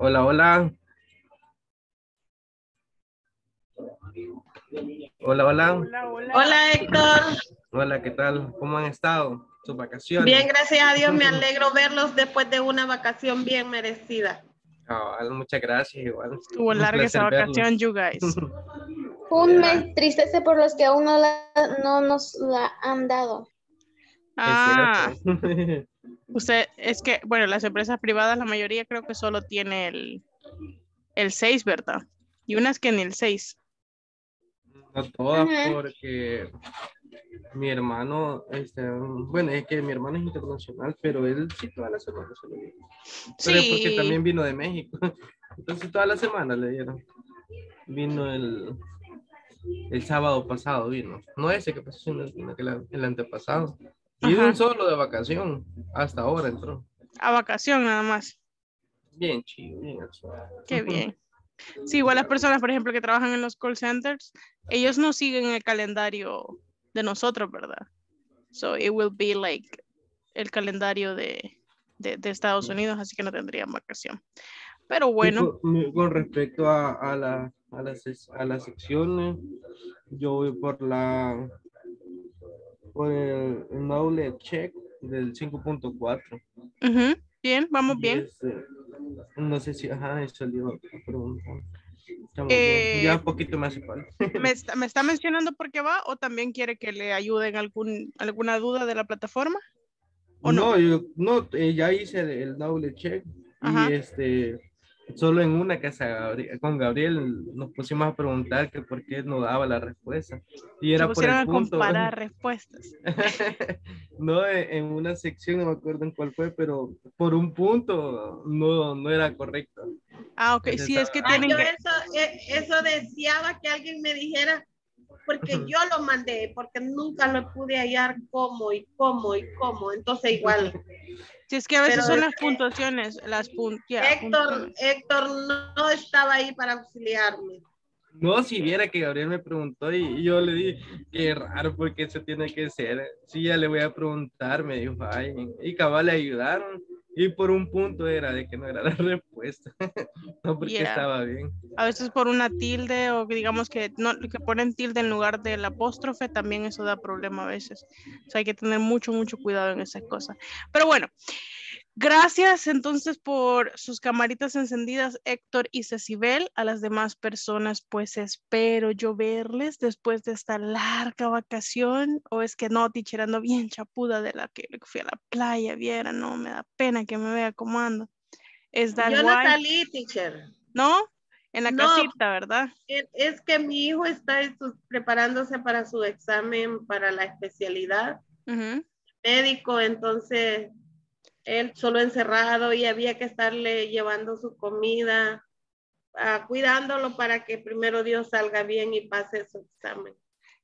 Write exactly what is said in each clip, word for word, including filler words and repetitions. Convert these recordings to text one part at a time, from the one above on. Hola, hola. Hola, hola. Hola, hola. Hola, Héctor. Hola, ¿qué tal? ¿Cómo han estado? ¿Sus vacaciones? Bien, gracias a Dios. Me alegro verlos después de una vacación bien merecida. Oh, muchas gracias, igual. Estuvo larga esa vacación, verlos. You guys. Un mes tristeza por los que aún no, la, no nos la han dado. Ah, es usted, es que, bueno, las empresas privadas, la mayoría creo que solo tiene el, el seis, ¿verdad? Y unas que ni el seis. No todas, uh-huh. Porque mi hermano, este, bueno, es que mi hermano es internacional, pero él sí todas las semanas se lo dio. Sí. Porque también vino de México. Entonces todas las semanas le dieron. Vino el, el sábado pasado, vino. No ese que pasó, sino el, el antepasado. Y es un solo de vacación. Hasta ahora entró. A vacación nada más. Bien chido, bien. Qué bien. Sí, igual las personas, por ejemplo, que trabajan en los call centers, ellos no siguen el calendario de nosotros, ¿verdad? So it will be like el calendario de, de, de Estados Unidos, así que no tendrían vacación. Pero bueno. Con, con respecto a, a, la, a, las, a las secciones, yo voy por la... por el knowledge check del cinco punto cuatro. Uh-huh. Bien, vamos bien. Es, eh, no sé si, ajá, eso le iba a preguntar. Eh, ya un poquito más. ¿Me está, ¿Me está mencionando por qué va o también quiere que le ayuden algún, alguna duda de la plataforma? ¿O no, no? Yo, no eh, ya hice el, el knowledge check. Ajá. Y este... solo en una casa con Gabriel nos pusimos a preguntar que por qué no daba la respuesta. Y era por el punto. A comparar respuestas. No, en una sección, no me acuerdo en cuál fue, pero por un punto no, no era correcto. Ah, ok, entonces, sí, estaba... es que tienen ah, que... Yo eso, eso deseaba que alguien me dijera, porque yo lo mandé, porque nunca lo pude hallar cómo y cómo y cómo, entonces igual. Si es que a veces pero son las puntuaciones, las pun yeah, Héctor, puntuaciones. Héctor no estaba ahí para auxiliarme. No, si viera que Gabriel me preguntó y yo le dije, qué raro, porque eso tiene que ser. Sí, ya le voy a preguntar, me dijo, ay, y cabal le ayudaron. Y por un punto era de que no era la respuesta, no porque yeah. Estaba bien. A veces por una tilde o digamos que, no, que ponen tilde en lugar del apóstrofe, también eso da problema a veces. O sea, hay que tener mucho, mucho cuidado en esas cosas. Pero bueno, gracias entonces por sus camaritas encendidas, Héctor y Cecibel. A las demás personas, pues espero yo verles después de esta larga vacación. O es que no, teacher, ando bien chapuda de la que fui a la playa, viera, no, me da pena que me vea cómo ando. Es yo no guay. Salí, teacher. ¿No? En la no, casita, ¿verdad? Es que mi hijo está preparándose para su examen, para la especialidad uh-huh. médico, entonces... él solo encerrado y había que estarle llevando su comida, uh, cuidándolo para que primero Dios salga bien y pase su examen.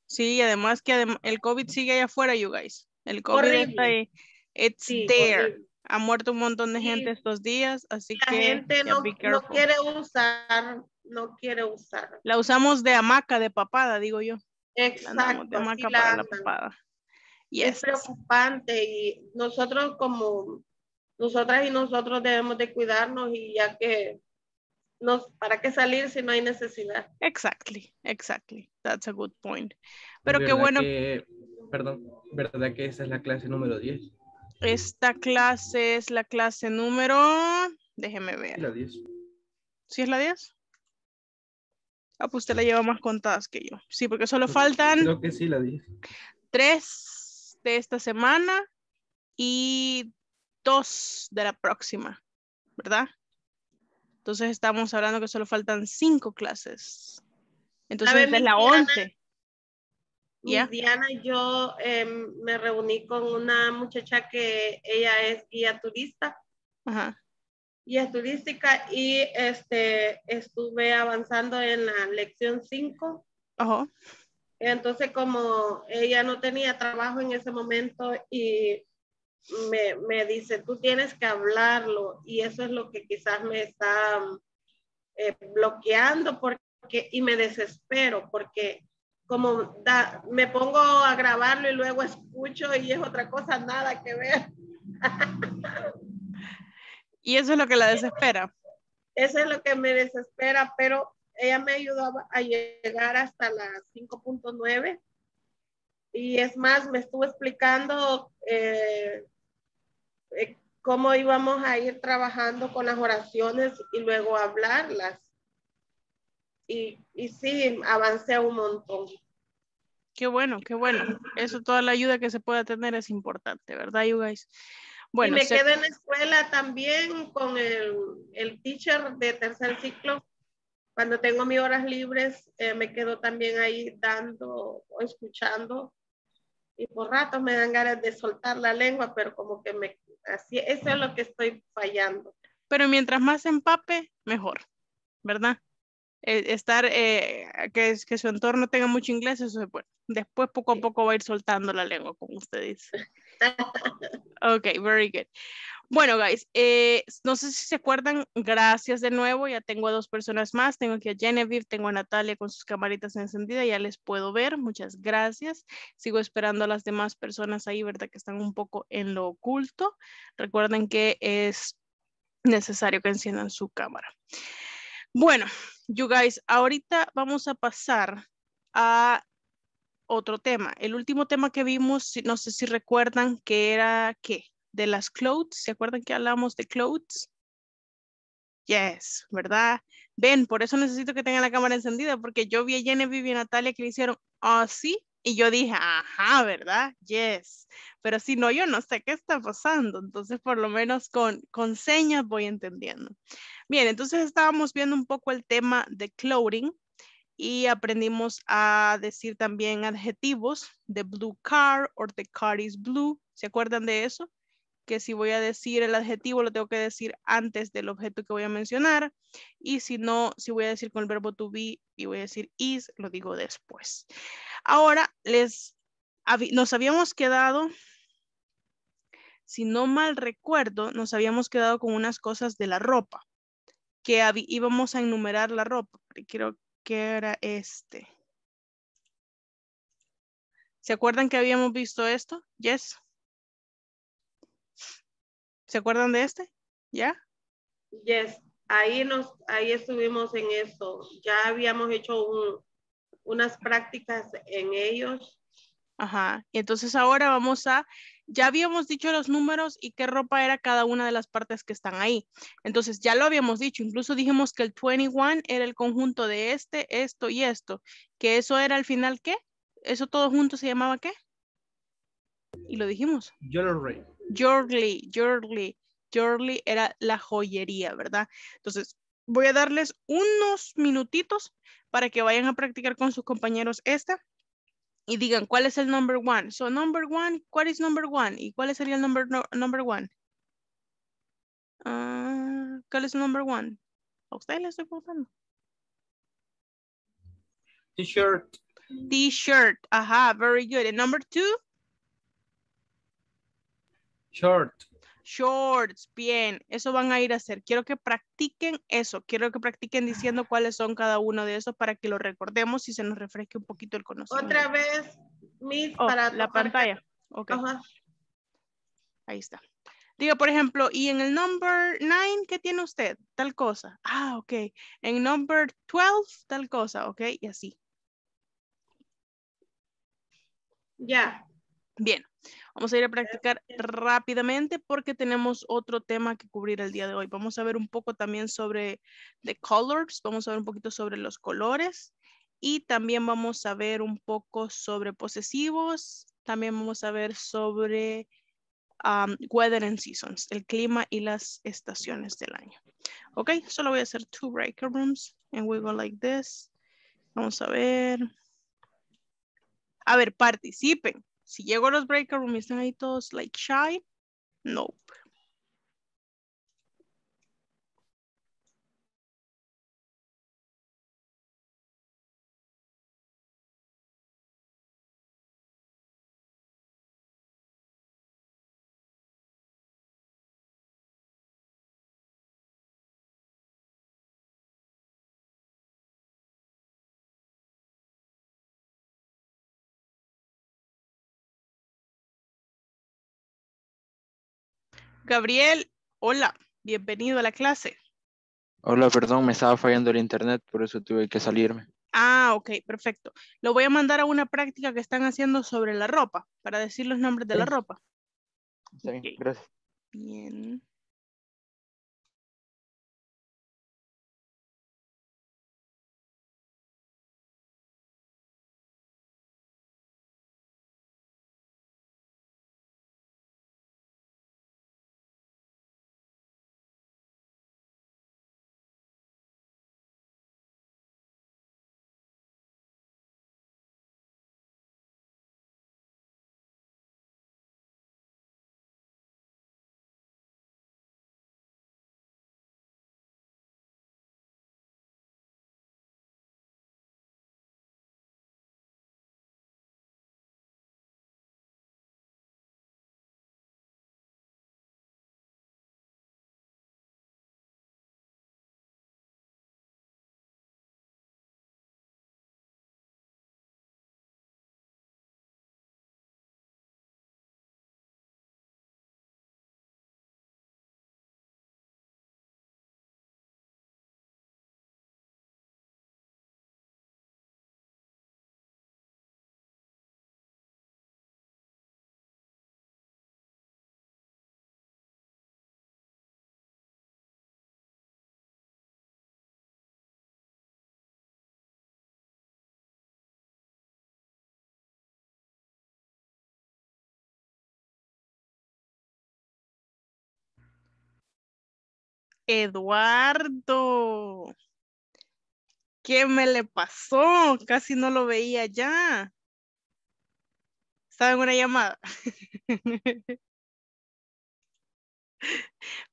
Sí, además que adem el COVID sigue allá afuera, you guys. El COVID horrible. Está ahí. It's sí, there. Horrible. Ha muerto un montón de gente sí. Estos días, así la que... la gente no, no quiere usar, no quiere usar. La usamos de hamaca, de papada, digo yo. Exacto. De hamaca para la papada. Yes. Es preocupante y nosotros como... nosotras y nosotros debemos de cuidarnos y ya que nos, ¿para qué salir si no hay necesidad? Exactly, exactly. That's a good point. Pero qué bueno. Que, perdón, ¿verdad que esa es la clase número diez? Esta clase es la clase número, déjeme ver. La diez. ¿Sí es la diez? Ah, pues usted la lleva más contadas que yo. Sí, porque solo faltan. Creo que sí, la diez. Tres de esta semana y... dos de la próxima, ¿verdad? Entonces estamos hablando que solo faltan cinco clases. Entonces es la once. Yeah. Diana, yo eh, me reuní con una muchacha que ella es guía turista. Ajá. Guía turística y este, estuve avanzando en la lección cinco. Ajá. Entonces como ella no tenía trabajo en ese momento y Me, me dice, tú tienes que hablarlo y eso es lo que quizás me está eh, bloqueando porque, y me desespero porque como da, me pongo a grabarlo y luego escucho y es otra cosa, nada que ver. Y eso es lo que la desespera. Eso es lo que me desespera, pero ella me ayudó a llegar hasta las cinco punto nueve. Y es más, me estuvo explicando eh, eh, cómo íbamos a ir trabajando con las oraciones y luego hablarlas. Y, y sí, avancé un montón. Qué bueno, qué bueno. Eso, toda la ayuda que se pueda tener es importante, ¿verdad, you guys? Bueno, y me se... quedé en la escuela también con el, el teacher de tercer ciclo. Cuando tengo mis horas libres, eh, me quedo también ahí dando o escuchando. Y por ratos me dan ganas de soltar la lengua, pero como que me... Así, eso es lo que estoy fallando. Pero mientras más empape, mejor, ¿verdad? Eh, estar, eh, que, que su entorno tenga mucho inglés, eso se puede. Después poco a poco va a ir soltando la lengua, como usted dice. Ok, very good. Bueno, guys, eh, no sé si se acuerdan, gracias de nuevo, ya tengo a dos personas más, tengo aquí a Genevieve, tengo a Natalia con sus camaritas encendidas, ya les puedo ver, muchas gracias. Sigo esperando a las demás personas ahí, ¿verdad? Que están un poco en lo oculto. Recuerden que es necesario que enciendan su cámara. Bueno, you guys, ahorita vamos a pasar a otro tema. El último tema que vimos, no sé si recuerdan que era, ¿qué? De las clothes. ¿Se acuerdan que hablamos de clothes? Yes, ¿verdad? Ven, por eso necesito que tengan la cámara encendida, porque yo vi a Genevieve y a Natalia que le hicieron así, y yo dije, ajá, ¿verdad? Yes. Pero si no, yo no sé qué está pasando. Entonces, por lo menos con, con señas voy entendiendo. Bien, entonces estábamos viendo un poco el tema de clothing y aprendimos a decir también adjetivos de blue car or the car is blue. ¿Se acuerdan de eso? Que si voy a decir el adjetivo, lo tengo que decir antes del objeto que voy a mencionar. Y si no, si voy a decir con el verbo to be y voy a decir is, lo digo después. Ahora, les, nos habíamos quedado, si no mal recuerdo, nos habíamos quedado con unas cosas de la ropa. Que íbamos a enumerar la ropa. Creo que era este. ¿Se acuerdan que habíamos visto esto? Yes. ¿Se acuerdan de este? ¿Ya? Yes, ahí nos, ahí estuvimos en eso. Ya habíamos hecho un, unas prácticas en ellos. Ajá, y entonces ahora vamos a, ya habíamos dicho los números y qué ropa era cada una de las partes que están ahí. Entonces ya lo habíamos dicho, incluso dijimos que el veintiuno era el conjunto de este, esto y esto. Que eso era al final, ¿qué? ¿Eso todo junto se llamaba qué? Y lo dijimos. Yo lo reí. Jewelry, jewelry, jewelry era la joyería, ¿verdad? Entonces, voy a darles unos minutitos para que vayan a practicar con sus compañeros esta y digan, ¿cuál es el number one? So, number one, ¿cuál es number one? ¿Y cuál sería el number, no, number one? Uh, ¿Cuál es el number one? A ustedes les estoy preguntando. T-shirt. T-shirt, ajá, very good. And number two? Short. Shorts, bien, eso van a ir a hacer. Quiero que practiquen eso, quiero que practiquen diciendo cuáles son cada uno de esos para que lo recordemos y se nos refresque un poquito el conocimiento. Otra vez, Miss, oh, para la pantalla. Ok. Ajá. Ahí está. Diga, por ejemplo, y en el number nine, ¿qué tiene usted? Tal cosa. Ah, ok. En number twelve, tal cosa, ok, y así. Ya. Yeah. Bien, vamos a ir a practicar rápidamente porque tenemos otro tema que cubrir el día de hoy. Vamos a ver un poco también sobre the colors, vamos a ver un poquito sobre los colores y también vamos a ver un poco sobre posesivos, también vamos a ver sobre um, weather and seasons, el clima y las estaciones del año. Ok, solo voy a hacer two breaker rooms and we go like this. Vamos a ver. A ver, participen. Si llego a los breaker rooms, ¿están ahí todos like shy? Nope. Gabriel, hola, bienvenido a la clase. Hola, perdón, me estaba fallando el internet, por eso tuve que salirme. Ah, ok, perfecto. Lo voy a mandar a una práctica que están haciendo sobre la ropa, para decir los nombres de sí. la ropa. Sí, okay. Gracias. Bien. Eduardo, ¿qué me le pasó? Casi no lo veía ya. Estaba en una llamada.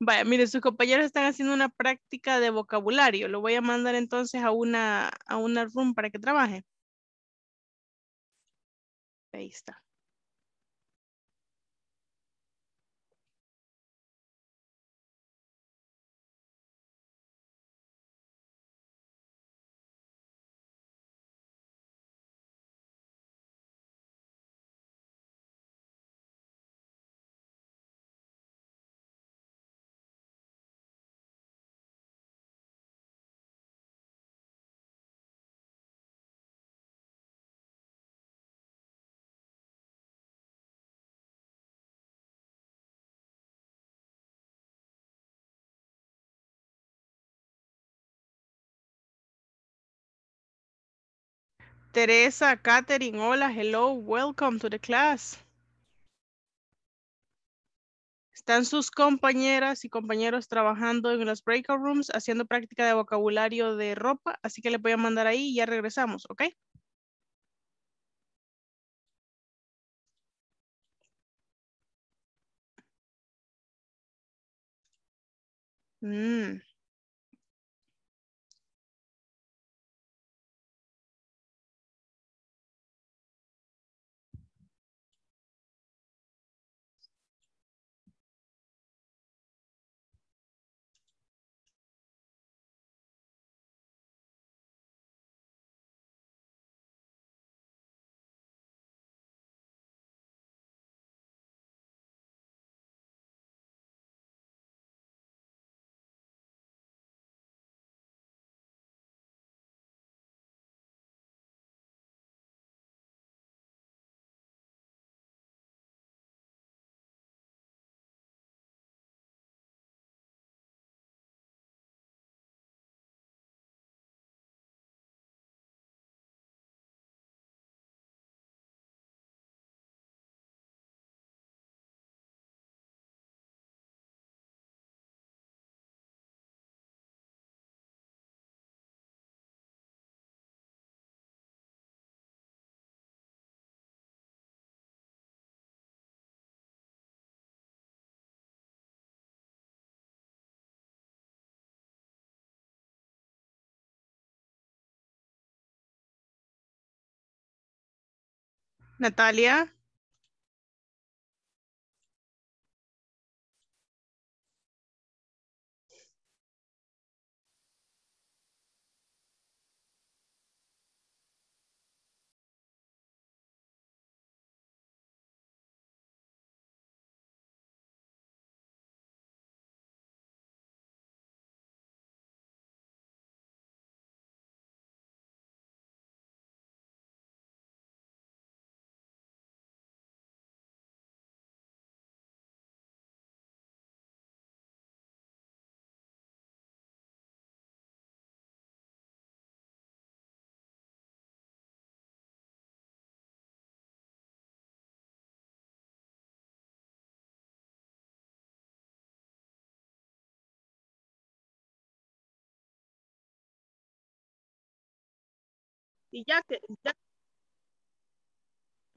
Vaya, mire, sus compañeros están haciendo una práctica de vocabulario. Lo voy a mandar entonces a una, a una room para que trabaje. Ahí está. Teresa, Katherine, hola, hello, welcome to the class. Están sus compañeras y compañeros trabajando en los breakout rooms, haciendo práctica de vocabulario de ropa, así que les voy a mandar ahí y ya regresamos, ¿ok? Mmm. Natalia. y jacket.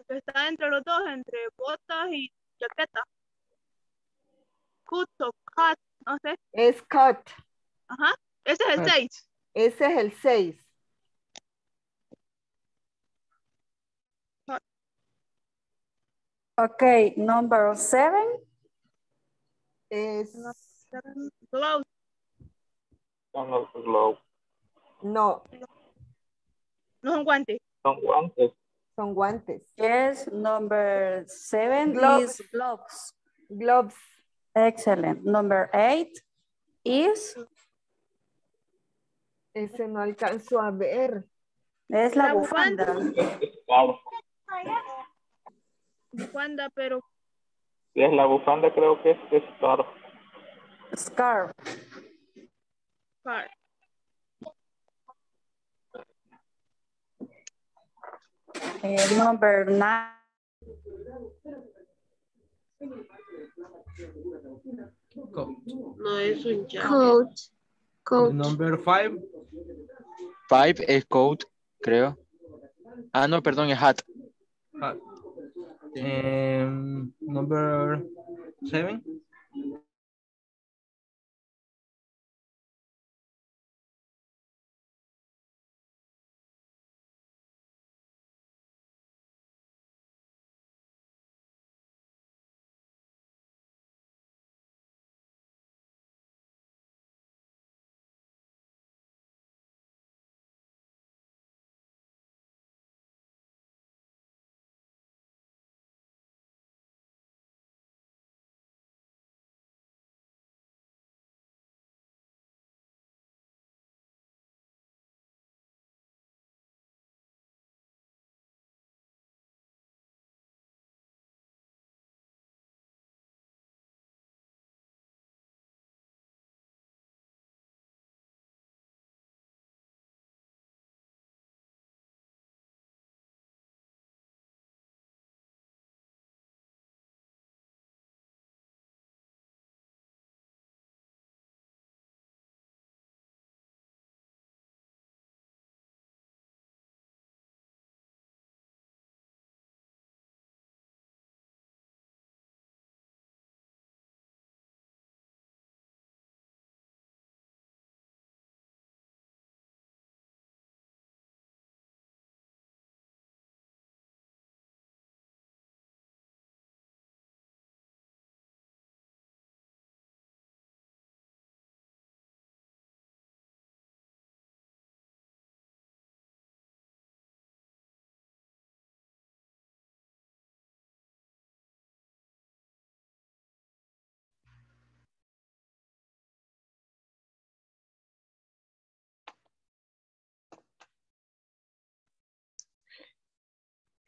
Que está entre los dos, entre botas y chaqueta. Cut o cut, no sé. Es cut. Ajá, ese es el seis. Ese es el seis. Okay, number seven is glove. Glove. No. No son guantes. Son guantes. Son guantes. Yes, number seven gloves. Is gloves. Gloves. Excellent. Number eight is. Ese no alcanzo a ver. Es la, la bufanda. bufanda. Bufanda, pero... Sí, es la bufanda, creo que es scarf. Scarf. Scarf. Eh, number nine. Coat. No, es un jacket. Coat. Coat. Number five. Five es coat, creo. Ah, no, perdón, es hat. Hat. Um, number seven.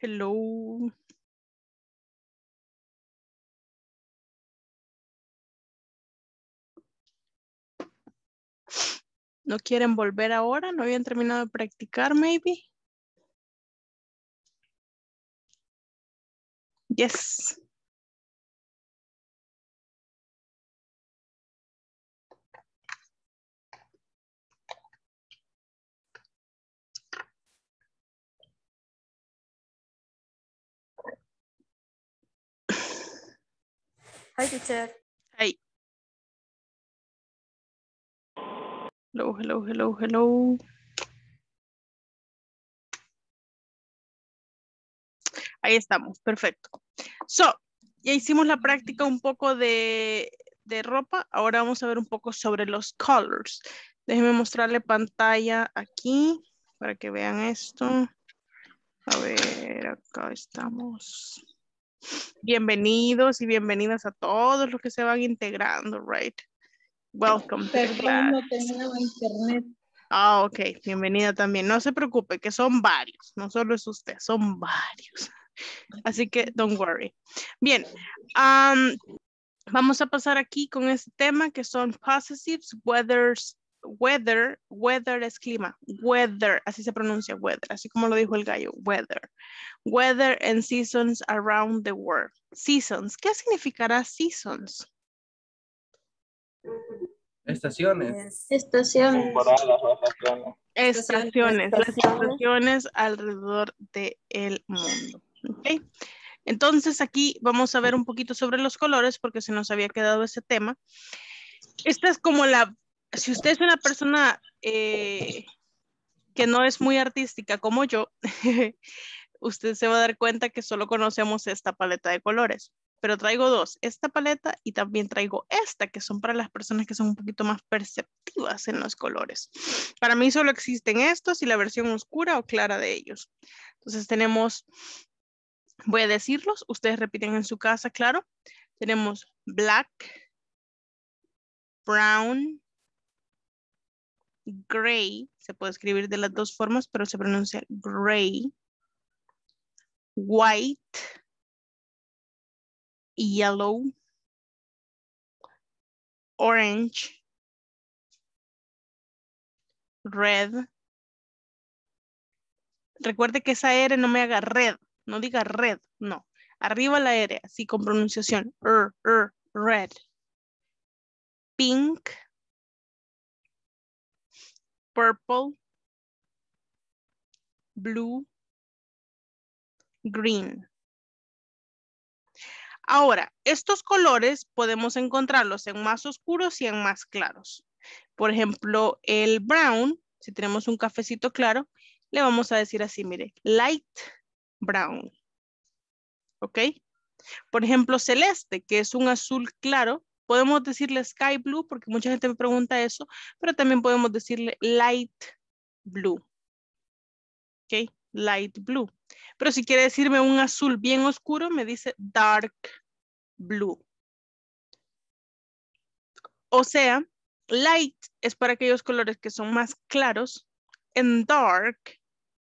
Hello. ¿No quieren volver ahora? ¿No habían terminado de practicar, maybe? Yes. Hi, teacher. Hi. Hello, hello, hello, hello. Ahí estamos, perfecto. So, ya hicimos la práctica un poco de, de ropa. Ahora vamos a ver un poco sobre los colors. Déjenme mostrarle pantalla aquí para que vean esto. A ver, acá estamos. Bienvenidos y bienvenidas a todos los que se van integrando, right? Welcome. Perdón, no tenía internet. Ah, ok, bienvenida también. No se preocupe, que son varios, no solo es usted, son varios. Así que, don't worry. Bien, um, vamos a pasar aquí con este tema que son possessives, weathers, weather, weather es clima, weather, así se pronuncia weather, así como lo dijo el gallo, weather, weather and seasons around the world, seasons, ¿qué significará seasons? Estaciones. Estaciones. Estaciones. Estaciones. Las estaciones alrededor del mundo. ¿Okay? Entonces aquí vamos a ver un poquito sobre los colores porque se nos había quedado ese tema. Esta es como la... Si usted es una persona eh, que no es muy artística como yo, usted se va a dar cuenta que solo conocemos esta paleta de colores. Pero traigo dos, esta paleta y también traigo esta, que son para las personas que son un poquito más perceptivas en los colores. Para mí solo existen estos y la versión oscura o clara de ellos. Entonces tenemos, voy a decirlos, ustedes repiten en su casa, claro. Tenemos black, brown, gray, se puede escribir de las dos formas, pero se pronuncia gray, white, yellow, orange, red. Recuerde que esa R no me haga red, no diga red, no. Arriba la R, así con pronunciación. R, R, red. Pink, purple, blue, green. Ahora, estos colores podemos encontrarlos en más oscuros y en más claros. Por ejemplo, el brown, si tenemos un cafecito claro, le vamos a decir así, mire, light brown. ¿Ok? Por ejemplo, celeste, que es un azul claro, podemos decirle sky blue, porque mucha gente me pregunta eso, pero también podemos decirle light blue. ¿Ok? Light blue. Pero si quiere decirme un azul bien oscuro, me dice dark blue. O sea, light es para aquellos colores que son más claros, and dark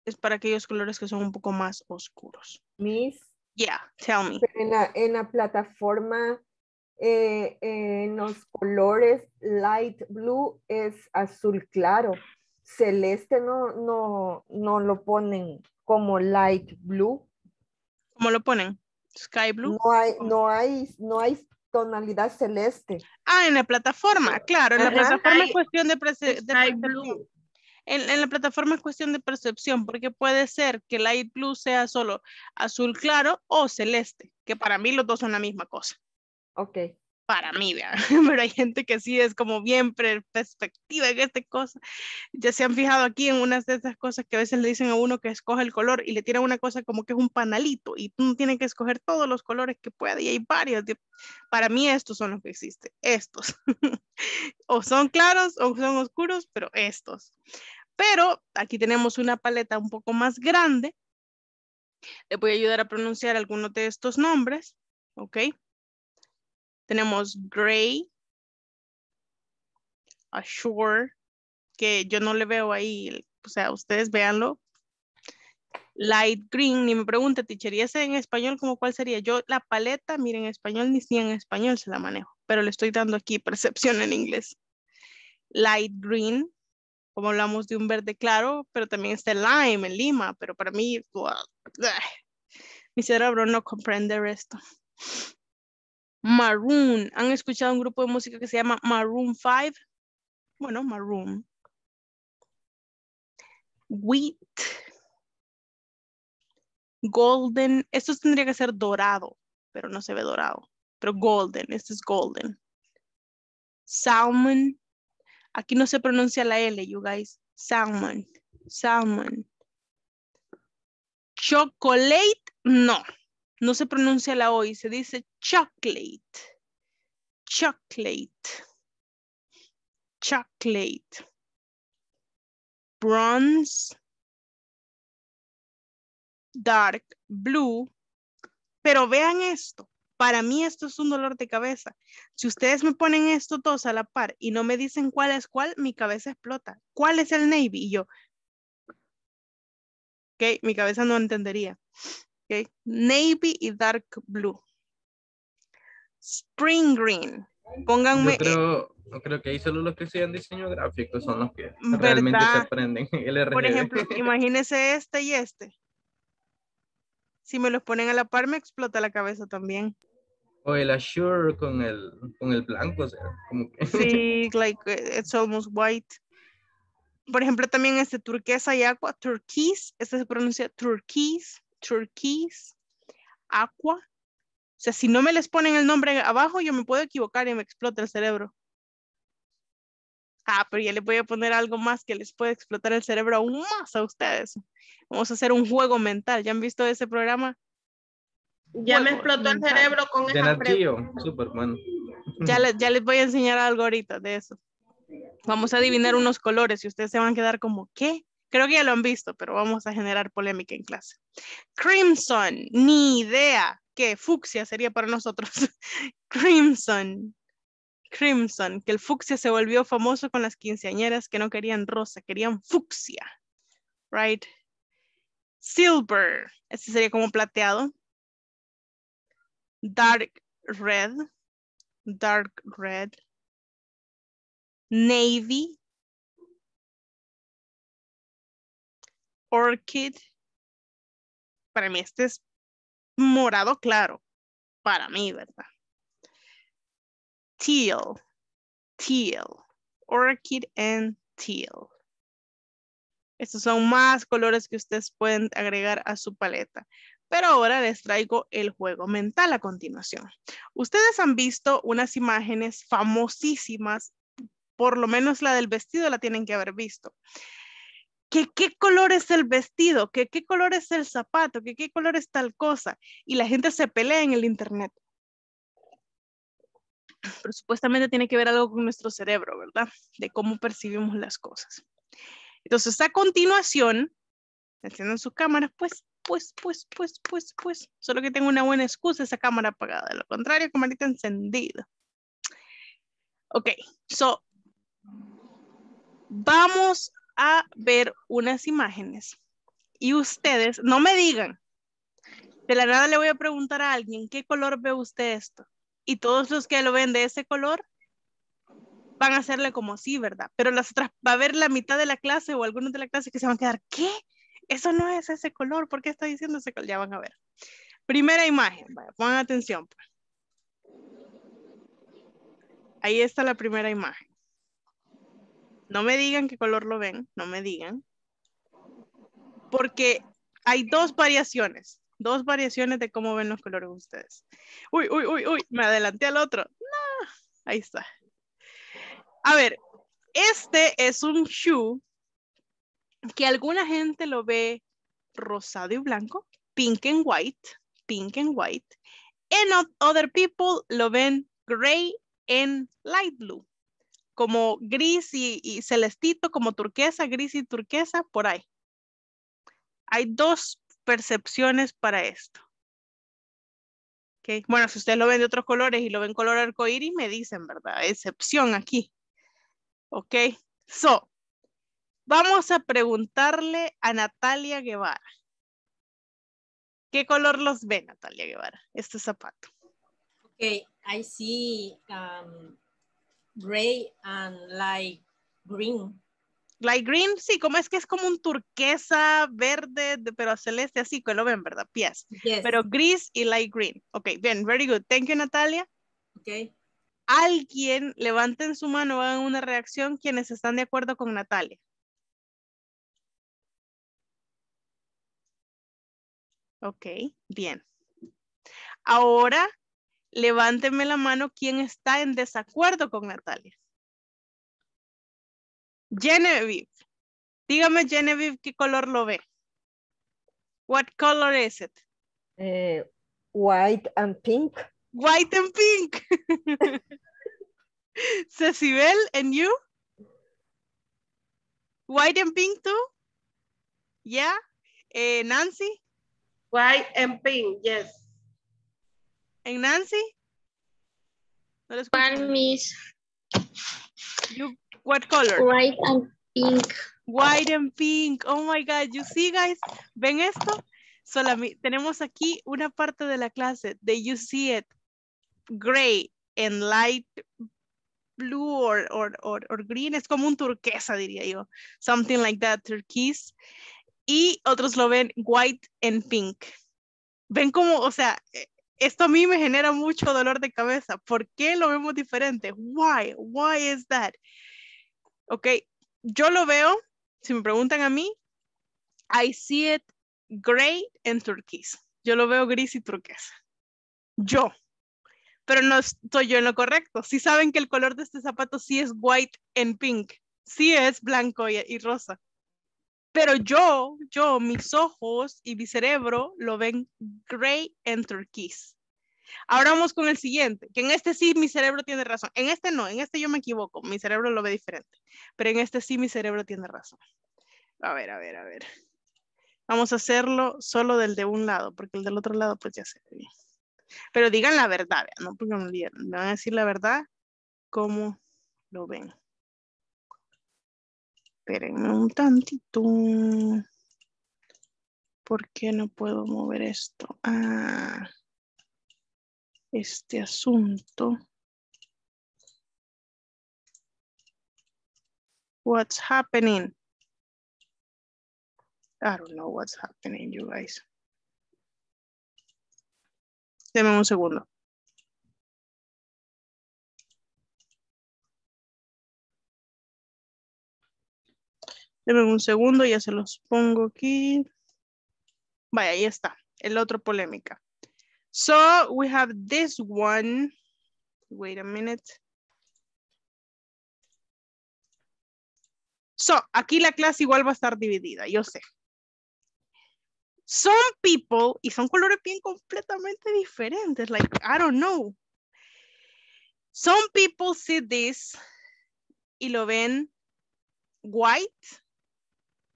es para aquellos colores que son un poco más oscuros. Miss. Yeah, tell me. En la, en la plataforma, eh, en los colores, light blue es azul claro. Celeste no, no, no lo ponen como light blue. ¿Cómo lo ponen? Sky blue. No hay, no hay, no hay tonalidad celeste. Ah, en la plataforma, claro. En la Ajá. plataforma es cuestión de, perce de percepción. En, en la plataforma es cuestión de percepción, porque puede ser que light blue sea solo azul claro o celeste, que para mí los dos son la misma cosa. Ok. Para mí, ¿verdad? Pero hay gente que sí es como bien perspectiva en esta cosa. Ya se han fijado aquí en unas de esas cosas que a veces le dicen a uno que escoja el color y le tiran una cosa como que es un panalito y uno tiene que escoger todos los colores que puede y hay varios. Para mí estos son los que existen, estos. O son claros o son oscuros, pero estos. Pero aquí tenemos una paleta un poco más grande. Les voy a ayudar a pronunciar algunos de estos nombres, ¿ok? Tenemos gray, azure, que yo no le veo ahí, o sea, ustedes véanlo. Light green, ni me pregunte, teacher, ¿y ese en español como cuál sería? Yo la paleta, miren, en español ni si en español se la manejo, pero le estoy dando aquí percepción en inglés. Light green, como hablamos de un verde claro, pero también está el lime, el lima, pero para mí, wow, mi cerebro no comprende esto. Maroon. ¿Han escuchado un grupo de música que se llama Maroon five? Bueno, Maroon. Wheat. Golden. Esto tendría que ser dorado, pero no se ve dorado. Pero golden. Este es golden. Salmon. Aquí no se pronuncia la L, you guys. Salmon. Salmon. Chocolate. No. No se pronuncia la O y se dice chocolate, chocolate, chocolate, bronze, dark blue. Pero vean esto, para mí esto es un dolor de cabeza. Si ustedes me ponen estos dos a la par y no me dicen cuál es cuál, mi cabeza explota. ¿Cuál es el navy? Y yo, ok, mi cabeza no entendería. Okay. Navy y dark blue. Spring green. Pónganme. Yo creo, yo creo que ahí solo los que estudian diseño gráfico son los que ¿verdad? Realmente se aprenden el R G B. Por ejemplo, imagínense este y este. Si me los ponen a la par me explota la cabeza también. O el azure con el, con el blanco, o sea, como que... Sí, like, it's almost white. Por ejemplo, también este turquesa y agua, turquís, este se pronuncia turquís, turquís, agua. O sea, si no me les ponen el nombre abajo, yo me puedo equivocar y me explota el cerebro. Ah, pero ya les voy a poner algo más que les puede explotar el cerebro aún más a ustedes. Vamos a hacer un juego mental. ¿Ya han visto ese programa? Ya juego me explotó mental. El cerebro con esa pregunta. Superman. Ya, le, ya les voy a enseñar algo ahorita de eso. Vamos a adivinar unos colores y ustedes se van a quedar como, ¿qué? Creo que ya lo han visto, pero vamos a generar polémica en clase. Crimson, ni idea. ¿Qué? Fucsia sería para nosotros. Crimson. Crimson, que el fucsia se volvió famoso con las quinceañeras que no querían rosa, querían fucsia, right? Silver, este sería como plateado. Dark red, dark red. Navy. Orchid, para mí este es morado claro, para mí, ¿verdad? Teal, teal, orchid and teal. Estos son más colores que ustedes pueden agregar a su paleta. Pero ahora les traigo el juego mental a continuación. Ustedes han visto unas imágenes famosísimas, por lo menos la del vestido la tienen que haber visto. ¿Qué, qué color es el vestido? ¿Qué, qué color es el zapato? ¿Qué, qué color es tal cosa? Y la gente se pelea en el internet. Pero supuestamente tiene que ver algo con nuestro cerebro, ¿verdad? De cómo percibimos las cosas. Entonces, a continuación, encienden sus cámaras, pues, pues, pues, pues, pues, pues. Solo que tengo una buena excusa, esa cámara apagada. De lo contrario, camarita encendida. Ok, so, vamos a ver unas imágenes. Y ustedes, no me digan, de la nada le voy a preguntar a alguien, ¿qué color ve usted esto? Y todos los que lo ven de ese color van a hacerle como sí, ¿verdad? Pero las otras, va a haber la mitad de la clase o algunos de la clase que se van a quedar, ¿qué? Eso no es ese color, ¿por qué está diciendo ese color? Ya van a ver. Primera imagen, vaya, pongan atención. Ahí está la primera imagen. No me digan qué color lo ven, no me digan. Porque hay dos variaciones. Dos variaciones de cómo ven los colores ustedes. Uy, uy, uy, uy, me adelanté al otro. No, ahí está. A ver, este es un shoe que alguna gente lo ve rosado y blanco, pink and white, pink and white. And other people lo ven gray and light blue, como gris y, y celestito, como turquesa, gris y turquesa, por ahí. Hay dos percepciones para esto. Okay. Bueno, si ustedes lo ven de otros colores y lo ven color arcoíris, me dicen, ¿verdad? Excepción aquí. Ok, so, vamos a preguntarle a Natalia Guevara. ¿Qué color los ve Natalia Guevara? Este zapato. Ok, I see um, gray and light green. Light green, sí, como es que es como un turquesa, verde, de, pero celeste, así que lo ven, ¿verdad? Pies. Yes. Pero gris y light green. Ok, bien, very good. Thank you, Natalia. Ok. Alguien, levanten su mano, hagan una reacción, quienes están de acuerdo con Natalia. Ok, bien. Ahora, levántenme la mano quien está en desacuerdo con Natalia. Genevieve, dígame Genevieve, ¿qué color lo ve? What color is it? Eh, white and pink. White and pink. Cecibel, and you? White and pink too? Yeah. Eh, Nancy? White and pink, yes. And Nancy? No les One miss. You. What color? White and pink. White and pink. Oh my God. You see, guys. ¿Ven esto? Solamente tenemos aquí una parte de la clase de you see it. Gray and light blue or, or, or, or green. Es como un turquesa, diría yo. Something like that, turquoise. Y otros lo ven white and pink. ¿Ven cómo? O sea, Esto a mí me genera mucho dolor de cabeza. ¿Por qué lo vemos diferente? Why? Why is that? Ok, yo lo veo, si me preguntan a mí, I see it gray and turquoise. Yo lo veo gris y turquesa. Yo. Pero no estoy yo en lo correcto. Si saben que el color de este zapato sí es white and pink. Sí es blanco y, y rosa. Pero yo, yo, mis ojos y mi cerebro lo ven gray and turquoise. Ahora vamos con el siguiente, que en este sí mi cerebro tiene razón. En este no, en este yo me equivoco. Mi cerebro lo ve diferente. Pero en este sí mi cerebro tiene razón. A ver, a ver, a ver. Vamos a hacerlo solo del de un lado, porque el del otro lado pues ya se ve bien. Pero digan la verdad, ¿no? Porque me van a decir la verdad cómo lo ven. Espérenme un tantito. ¿Por qué no puedo mover esto? Ah, este asunto. What's happening? I don't know what's happening, you guys. Deme un segundo. Deme un segundo, ya se los pongo aquí. Vaya, ahí está. El otro polémica. So, we have this one. Wait a minute. So, aquí la clase igual va a estar dividida, yo sé. Some people, y son colores bien completamente diferentes, like, I don't know. Some people see this, y lo ven white,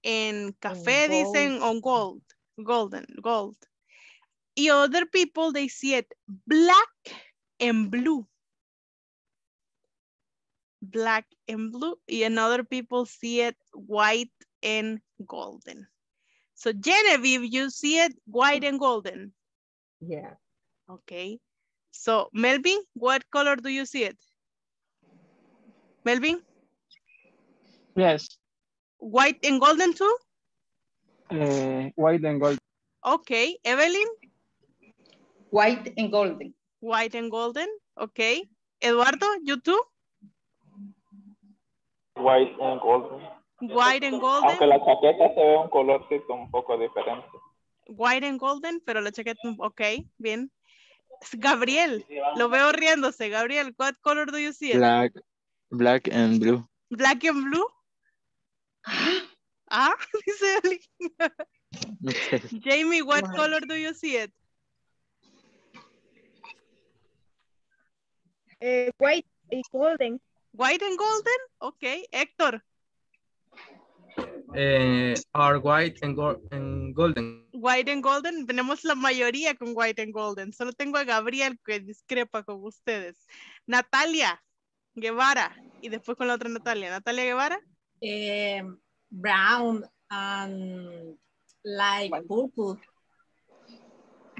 en café and dicen, gold. On gold, golden, gold. Y other people, they see it black and blue. Black and blue, y other people see it white and golden. So, Genevieve, you see it white and golden? Yeah. Okay. So, Melvin, what color do you see it? Melvin? Yes. White and golden too? Uh, white and golden. Okay. Evelyn? White and golden. White and golden. Okay. Eduardo, you too? White and golden. White and golden. Aunque la chaqueta se ve un color que es un poco diferente. White and golden, pero la chaqueta, ok, bien. Gabriel, lo veo riéndose. Gabriel, what color do you see? Black, black and blue. Black and blue? Ah, dice alguien. Jamie, what color do you see it? Uh, white and golden. White and golden? Ok, Héctor. Eh, are white and, go and golden. White and golden, tenemos la mayoría con white and golden. Solo tengo a Gabriel que discrepa con ustedes. Natalia Guevara, y después con la otra Natalia. Natalia Guevara. Eh, brown and light purple.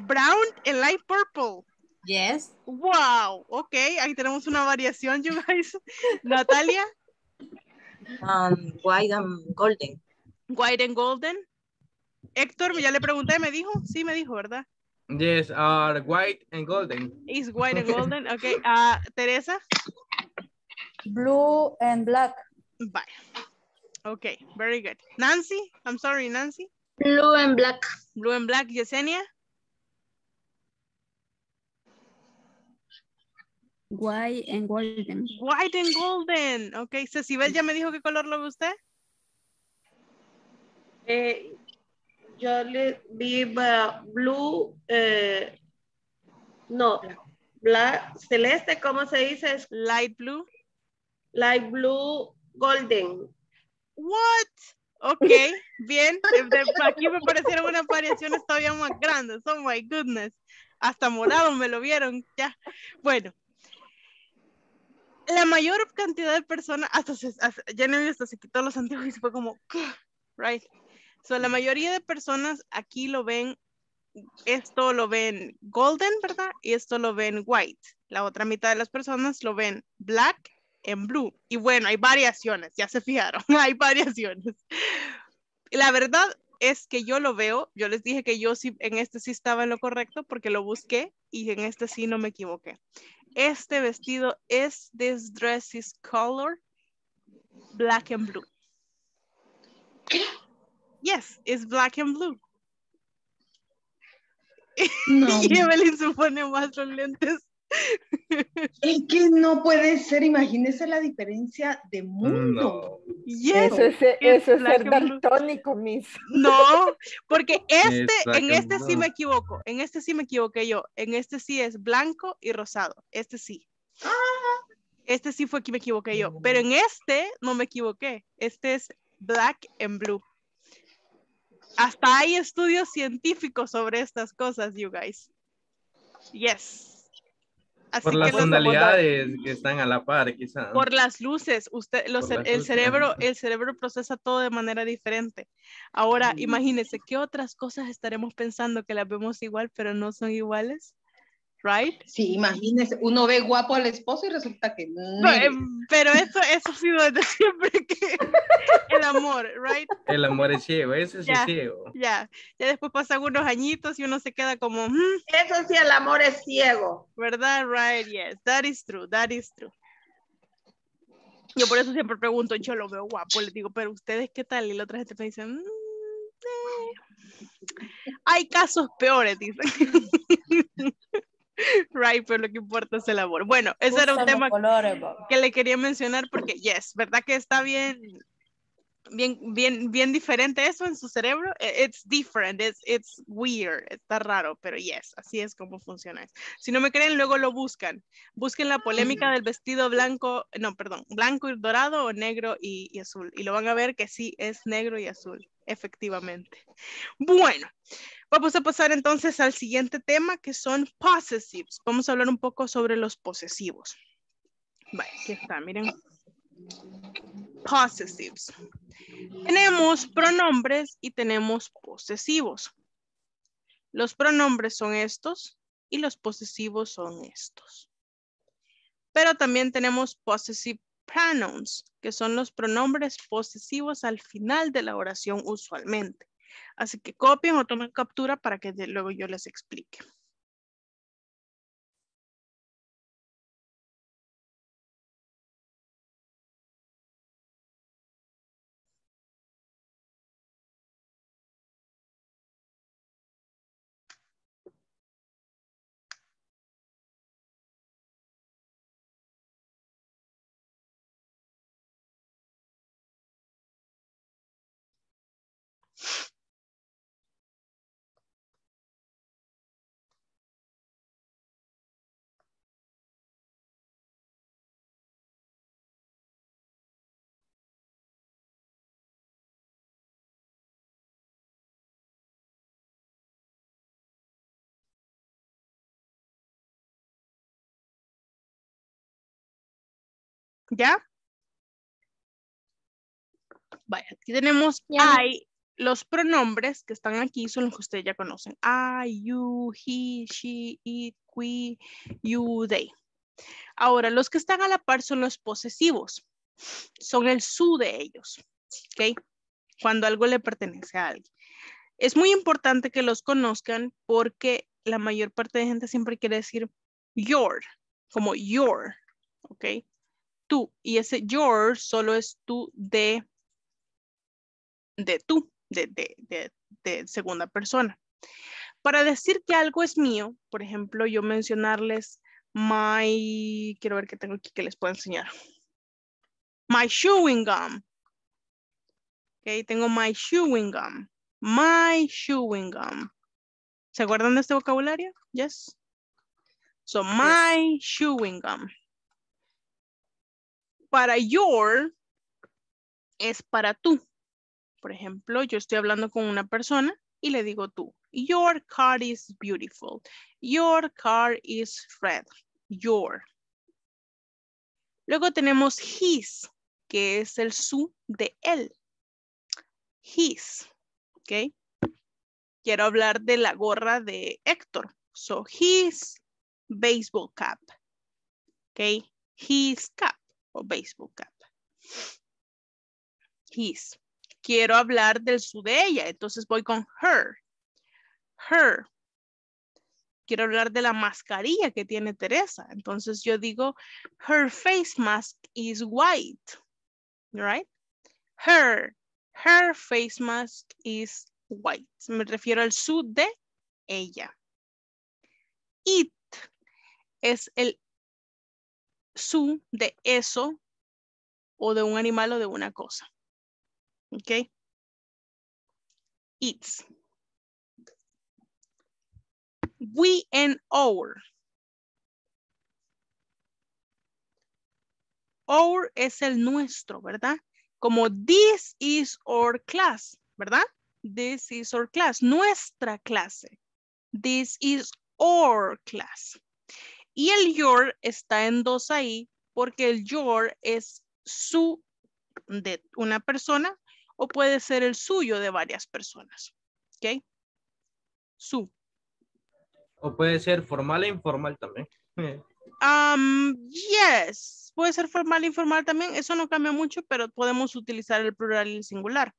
Brown and light purple. Yes. Wow, ok, ahí tenemos una variación, you guys. Natalia. Um, white and golden. White and golden. Héctor, ya le pregunté, me dijo, sí me dijo, ¿verdad? Yes, are uh, white and golden. Is white and golden, okay. Uh, Teresa. Blue and black. Bye. Okay, very good. Nancy, I'm sorry, Nancy. Blue and black. Blue and black. Yesenia. White and golden. White and golden. Ok, Cecibel ya me dijo qué color lo ve usted. Eh, yo le vi blue, eh, no, black, celeste, ¿cómo se dice? Light blue. Light blue, golden. What? Ok, bien. Aquí me parecieron unas variaciones todavía más grandes. Oh my goodness. Hasta morado me lo vieron ya. Bueno. La mayor cantidad de personas, hasta, se, hasta Genevieve hasta se quitó los anteojos y se fue como, right. So, la mayoría de personas aquí lo ven, esto lo ven golden, ¿verdad? Y esto lo ven white. La otra mitad de las personas lo ven black and blue. Y bueno, hay variaciones, ya se fijaron, hay variaciones. La verdad, es que yo lo veo, yo les dije que yo sí, en este sí estaba en lo correcto porque lo busqué y en este sí no me equivoqué. Este vestido es, this dress is color black and blue. Yes, it's black and blue. No. Y Evelyn se pone más los lentes. Es que no puede ser, imagínese la diferencia de mundo. No. Yes, eso es, eso es ser daltónico, mis. No, porque este, es en este sí me equivoco, en este sí me equivoqué yo, en este sí es blanco y rosado, este sí. Ah. Este sí fue que me equivoqué yo, pero en este no me equivoqué, este es black and blue. Hasta hay estudios científicos sobre estas cosas, you guys. Yes. Así por las tonalidades no que están a la par, quizás. Por las luces, usted, los, las el, luces. Cerebro, el cerebro procesa todo de manera diferente. Ahora, mm. imagínense, ¿qué otras cosas estaremos pensando que las vemos igual, pero no son iguales? Right? Sí, imagínense, uno ve guapo al esposo y resulta que no. Eh, pero eso, eso ha sido desde siempre que el amor, right? El amor es ciego, eso sí es ciego. Ya, ya después pasan unos añitos y uno se queda como... Hmm. Eso sí, el amor es ciego. ¿Verdad? Right, yes, that is true, that is true. Yo por eso siempre pregunto, yo lo veo guapo, les digo, pero ¿ustedes qué tal? Y la otra gente me dice... Mm, eh. Hay casos peores, dicen. Right, pero lo que importa es el amor. Bueno, ese Usa era un tema colores, que le quería mencionar porque, yes, ¿verdad que está bien, bien, bien, bien diferente eso en su cerebro? It's different, it's, it's weird, está raro, pero yes, así es como funciona. Si no me creen, luego lo buscan. Busquen la polémica del vestido blanco, no, perdón, blanco y dorado o negro y, y azul. Y lo van a ver que sí es negro y azul, efectivamente. Bueno. Vamos a pasar entonces al siguiente tema que son possessives. Vamos a hablar un poco sobre los posesivos. Vale, aquí está, miren. Possessives. Tenemos pronombres y tenemos posesivos. Los pronombres son estos y los posesivos son estos. Pero también tenemos possessive pronouns, que son los pronombres posesivos al final de la oración usualmente. Así que copien o tomen captura para que de luego yo les explique. ¿Ya? Vaya, aquí tenemos I, los pronombres que están aquí son los que ustedes ya conocen. I, you, he, she, it, we, you, they. Ahora, los que están a la par son los posesivos. Son el su de ellos. ¿Ok? Cuando algo le pertenece a alguien. Es muy importante que los conozcan porque la mayor parte de gente siempre quiere decir your, como your. ¿Ok? Tú, y ese your solo es tú de, de tú, de, de, de, de segunda persona. Para decir que algo es mío, por ejemplo, yo mencionarles my, quiero ver qué tengo aquí que les puedo enseñar. My chewing gum. Ok, tengo my chewing gum. My chewing gum. ¿Se acuerdan de este vocabulario? Yes. So, my chewing gum. Para your es para tú. Por ejemplo, yo estoy hablando con una persona y le digo tú. Your car is beautiful. Your car is red. Your. Luego tenemos his, que es el su de él. His. ¿Ok? Quiero hablar de la gorra de Héctor. So, his baseball cap. ¿Ok? His cap. O baseball cap. His. quiero hablar del su de ella. Entonces voy con her. Her. Quiero hablar de la mascarilla que tiene Teresa. Entonces yo digo, her face mask is white. Right? Her. Her face mask is white. Me refiero al su de ella. It es el su de eso o de un animal o de una cosa. Ok. It's. We and our. Our es el nuestro, ¿verdad? Como this is our class, ¿verdad? This is our class. Nuestra clase. This is our class. Y el your está en dos ahí porque el your es su de una persona o puede ser el suyo de varias personas. ¿Ok? Su. O puede ser formal e informal también. Um, yes. Puede ser formal e informal también. Eso no cambia mucho, pero podemos utilizar el plural y el singular.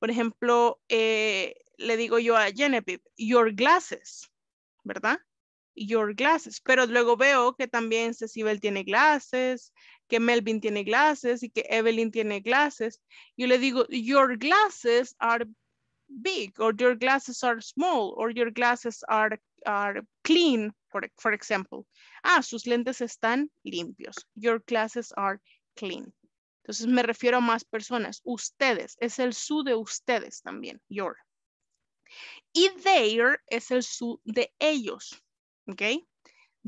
Por ejemplo, eh, le digo yo a Genevieve, your glasses, ¿verdad? Your glasses, pero luego veo que también Cecibel tiene glasses, que Melvin tiene glasses y que Evelyn tiene glasses. Yo le digo, your glasses are big, or your glasses are small, or your glasses are, are clean, for, for example. Ah, sus lentes están limpios. Your glasses are clean. Entonces me refiero a más personas. Ustedes, es el su de ustedes también, your. Y their es el su de ellos. Ok,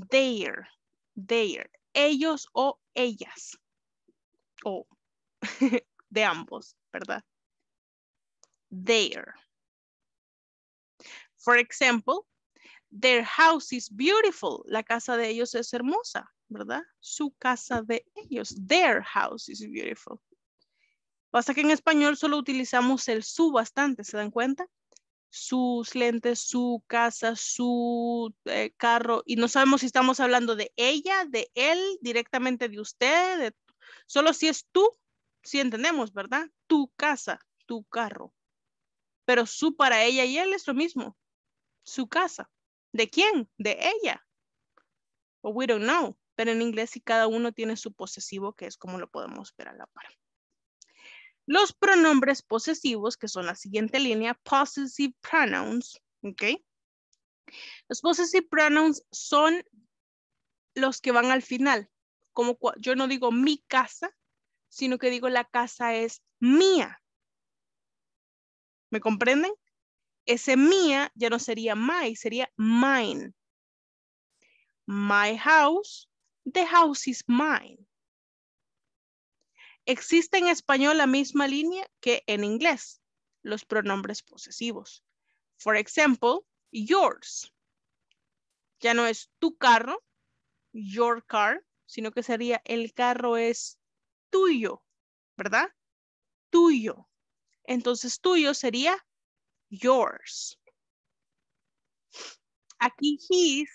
their, their, ellos o ellas, o oh. De ambos, ¿verdad? Their. For example, their house is beautiful. La casa de ellos es hermosa, ¿verdad? Su casa de ellos, their house is beautiful. Pasa que en español solo utilizamos el su bastante, ¿se dan cuenta? Sus lentes, su casa, su eh, carro, y no sabemos si estamos hablando de ella, de él, directamente de usted, de, solo si es tú, si entendemos, ¿verdad? Tu casa, tu carro, pero su para ella y él es lo mismo, su casa, ¿de quién? De ella, o we don't know, pero en inglés sí cada uno tiene su posesivo, que es como lo podemos ver a la par. Los pronombres posesivos, que son la siguiente línea, possessive pronouns, ¿ok? Los possessive pronouns son los que van al final. Como yo no digo mi casa, sino que digo la casa es mía. ¿Me comprenden? Ese mía ya no sería my, sería mine. My house, the house is mine. Existe en español la misma línea que en inglés, los pronombres posesivos. For example, yours. Ya no es tu carro, your car, sino que sería el carro es tuyo, ¿verdad? Tuyo. Entonces tuyo sería yours. Aquí his,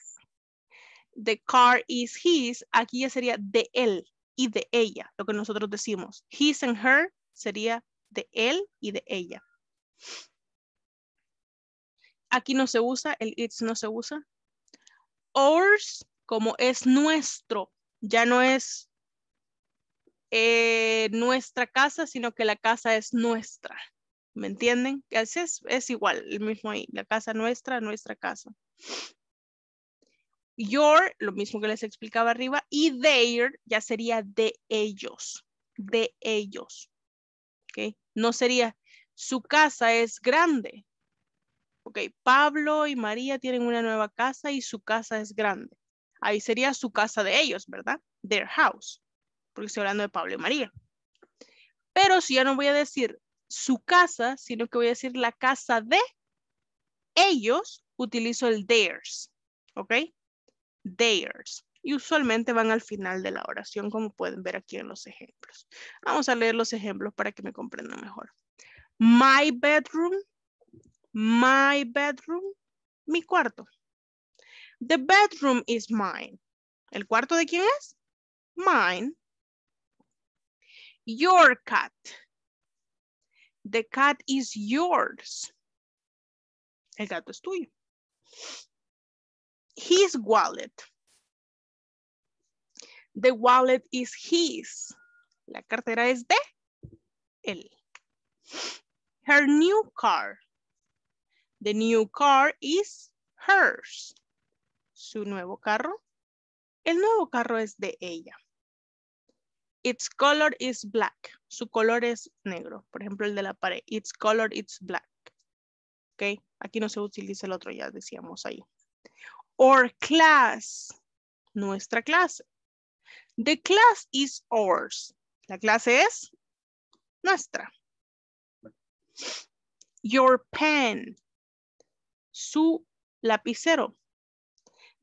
the car is his, aquí ya sería de él y de ella, lo que nosotros decimos. His and her sería de él y de ella. Aquí no se usa, el it's no se usa. Ours, como es nuestro, ya no es eh, nuestra casa, sino que la casa es nuestra. ¿Me entienden? Así es, es igual, el mismo ahí, la casa nuestra, nuestra casa. Your, lo mismo que les explicaba arriba, y their ya sería de ellos, de ellos, ¿ok? No sería, su casa es grande, ¿ok? Pablo y María tienen una nueva casa y su casa es grande. Ahí sería su casa de ellos, ¿verdad? Their house, porque estoy hablando de Pablo y María. Pero si yo no voy a decir su casa, sino que voy a decir la casa de ellos, utilizo el theirs, ¿ok? Theirs. Y usualmente van al final de la oración, como pueden ver aquí en los ejemplos. Vamos a leer los ejemplos para que me comprendan mejor. My bedroom. My bedroom. Mi cuarto. The bedroom is mine. ¿El cuarto de quién es? Mine. Your cat. The cat is yours. El gato es tuyo. His wallet. The wallet is his. La cartera es de él. Her new car. The new car is hers. Su nuevo carro. El nuevo carro es de ella. Its color is black. Su color es negro. Por ejemplo, el de la pared. Its color is black. Ok. Aquí no se utiliza el otro, ya decíamos ahí. Our class. Nuestra clase. The class is ours. La clase es nuestra. Your pen. Su lapicero.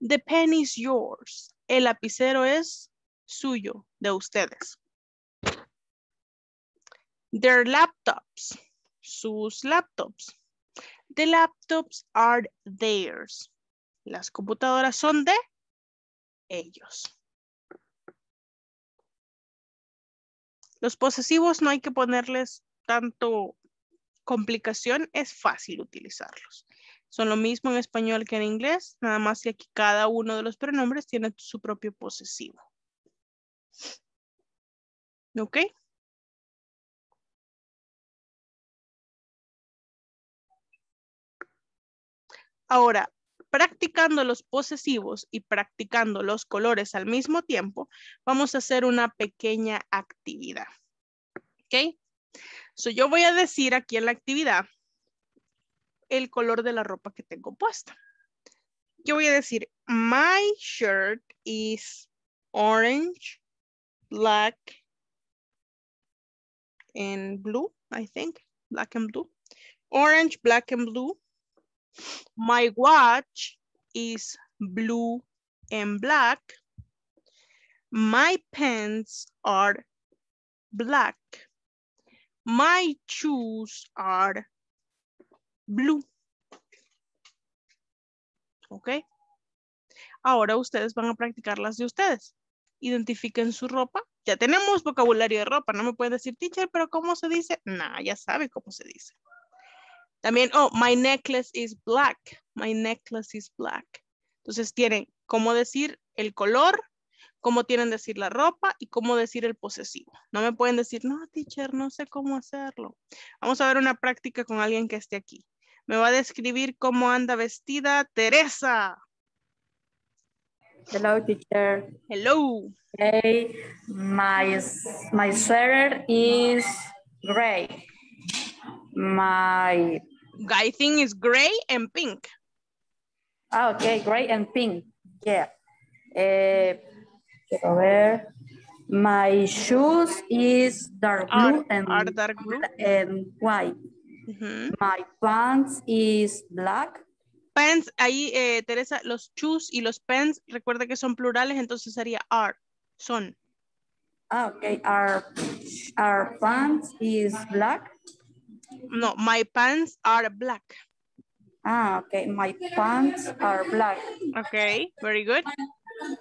The pen is yours. El lapicero es suyo, de ustedes. Their laptops. Sus laptops. The laptops are theirs. Las computadoras son de ellos. Los posesivos no hay que ponerles tanto complicación, es fácil utilizarlos. Son lo mismo en español que en inglés, nada más que aquí cada uno de los pronombres tiene su propio posesivo. ¿Ok? Ahora, practicando los posesivos y practicando los colores al mismo tiempo, vamos a hacer una pequeña actividad. ¿Ok? So, yo voy a decir aquí en la actividad el color de la ropa que tengo puesta. Yo voy a decir, my shirt is orange, black, and blue, I think. Black and blue. Orange, black, and blue. My watch is blue and black. My pants are black. My shoes are blue. Ok. Ahora ustedes van a practicar las de ustedes. Identifiquen su ropa. Ya tenemos vocabulario de ropa. No me pueden decir, teacher, pero ¿cómo se dice? Nah, ya sabe cómo se dice. También, oh, my necklace is black. My necklace is black. Entonces tienen cómo decir el color, cómo tienen decir la ropa y cómo decir el posesivo. No me pueden decir, no, teacher, no sé cómo hacerlo. Vamos a ver una práctica con alguien que esté aquí. Me va a describir cómo anda vestida Teresa. Hello, teacher. Hello. Hey, my, my sweater is gray. My... I think it's gray and pink. Ah, okay, gray and pink. Yeah. Eh, ver. My shoes is dark blue are, and, are dark blue? and white. Mm-hmm. My pants is black. Pants, ahí, eh, Teresa, los shoes y los pants, recuerda que son plurales, entonces sería are, son. Ah, okay. Our, our pants is black. No, my pants are black. Ah, okay. My pants are black. Okay, very good.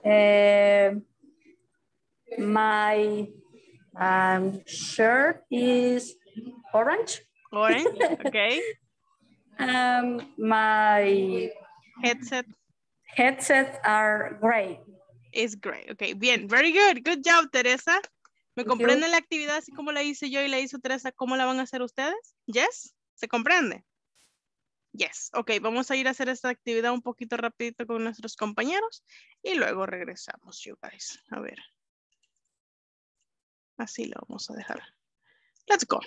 Uh, my um, shirt is orange. Orange, okay. um, my headset. Headsets are gray. It's gray, okay. Bien, very good. Good job, Teresa. ¿Me comprenden la actividad así como la hice yo y la hizo Teresa? ¿Cómo la van a hacer ustedes? ¿Yes? ¿Se comprende? Yes. Ok, vamos a ir a hacer esta actividad un poquito rapidito con nuestros compañeros y luego regresamos, you guys. A ver. Así lo vamos a dejar. Let's go.